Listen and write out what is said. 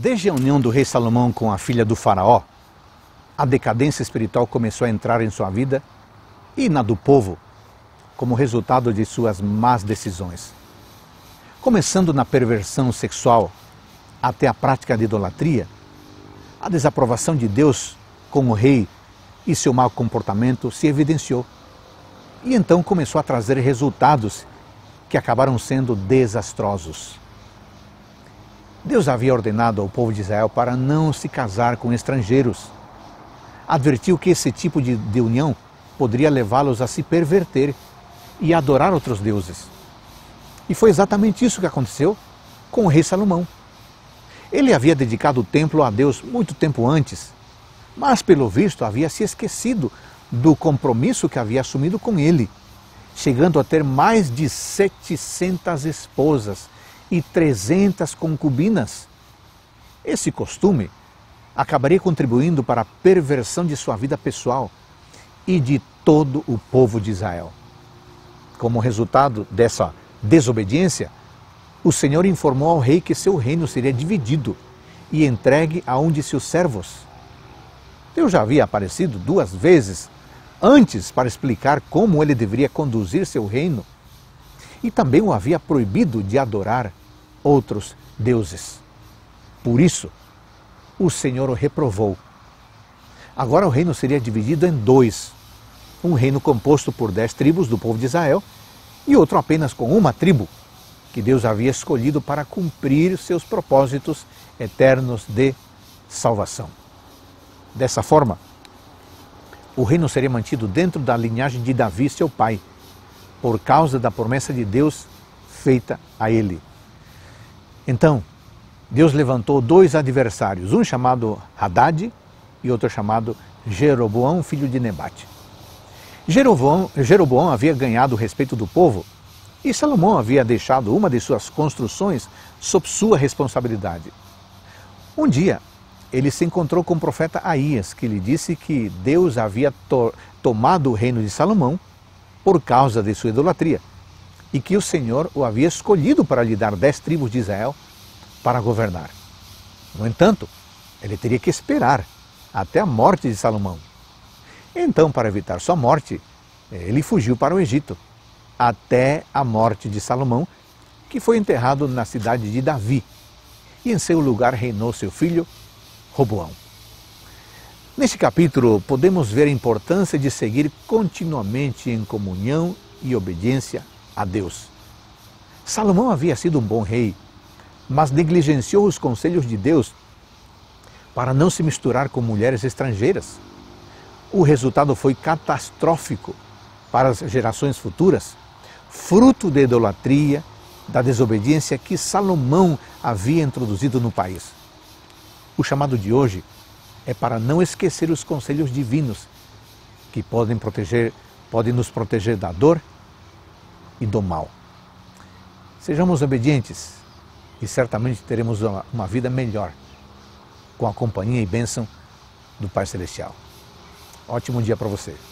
Desde a união do rei Salomão com a filha do faraó, a decadência espiritual começou a entrar em sua vida e na do povo, como resultado de suas más decisões. Começando na perversão sexual até a prática de idolatria, a desaprovação de Deus com o rei e seu mau comportamento se evidenciou. E então começou a trazer resultados que acabaram sendo desastrosos. Deus havia ordenado ao povo de Israel para não se casar com estrangeiros. Advertiu que esse tipo de união poderia levá-los a se perverter e a adorar outros deuses. E foi exatamente isso que aconteceu com o rei Salomão. Ele havia dedicado o templo a Deus muito tempo antes, mas pelo visto havia se esquecido do compromisso que havia assumido com ele, chegando a ter mais de 700 esposas e 300 concubinas. Esse costume acabaria contribuindo para a perversão de sua vida pessoal e de todo o povo de Israel. Como resultado dessa desobediência, o Senhor informou ao rei que seu reino seria dividido e entregue a um de seus servos. Deus já havia aparecido duas vezes antes para explicar como ele deveria conduzir seu reino e também o havia proibido de adorar outros deuses. Por isso, o Senhor o reprovou. Agora o reino seria dividido em dois, um reino composto por 10 tribos do povo de Israel e outro apenas com uma tribo, que Deus havia escolhido para cumprir seus propósitos eternos de salvação. Dessa forma, o reino seria mantido dentro da linhagem de Davi, seu pai, por causa da promessa de Deus feita a ele. Então, Deus levantou 2 adversários, um chamado Haddad e outro chamado Jeroboão, filho de Nebate. Jeroboão havia ganhado o respeito do povo e Salomão havia deixado uma de suas construções sob sua responsabilidade. Um dia, ele se encontrou com o profeta Aías, que lhe disse que Deus havia tomado o reino de Salomão por causa de sua idolatria, e que o Senhor o havia escolhido para lhe dar 10 tribos de Israel para governar. No entanto, ele teria que esperar até a morte de Salomão. Então, para evitar sua morte, ele fugiu para o Egito, até a morte de Salomão, que foi enterrado na cidade de Davi, e em seu lugar reinou seu filho, Roboão. Neste capítulo, podemos ver a importância de seguir continuamente em comunhão e obediência a Deus. Salomão havia sido um bom rei, mas negligenciou os conselhos de Deus para não se misturar com mulheres estrangeiras. O resultado foi catastrófico para as gerações futuras, fruto da idolatria, da desobediência que Salomão havia introduzido no país. O chamado de hoje é para não esquecer os conselhos divinos que podem nos proteger da dor e do mal. Sejamos obedientes e certamente teremos uma vida melhor com a companhia e bênção do Pai Celestial. Ótimo dia para você.